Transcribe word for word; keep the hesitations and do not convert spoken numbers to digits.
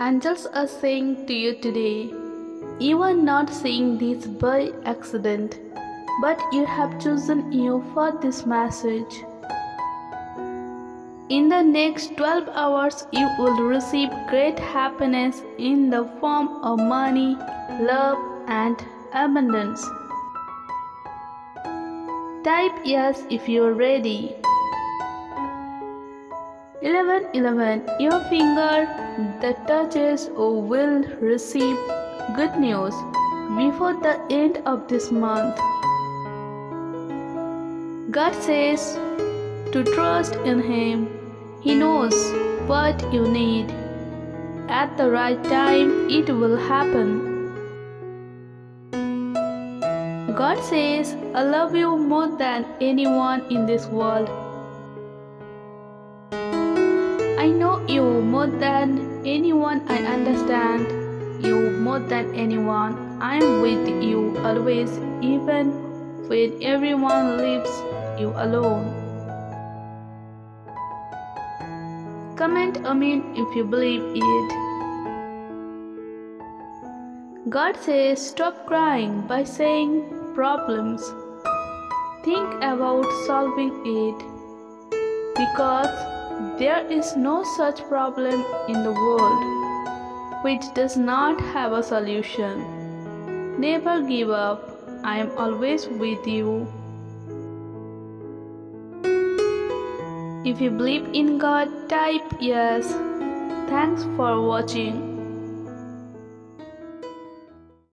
Angels are saying to you today, you are not saying this by accident, but you have chosen you for this message. In the next twelve hours, you will receive great happiness in the form of money, love, and abundance. Type yes if you are ready. eleven eleven. Your finger that touches or will receive good news before the end of this month. God says to trust in Him. He knows what you need. At the right time, it will happen. God says, I love you more than anyone in this world. I know you more than anyone. I understand you more than anyone. I am with you always, even when everyone leaves you alone. Comment amen if you believe it. God says, stop crying by saying problems. Think about solving it, because there is no such problem in the world which does not have a solution. Never give up. I am always with you. If you believe in God, type yes. Thanks for watching.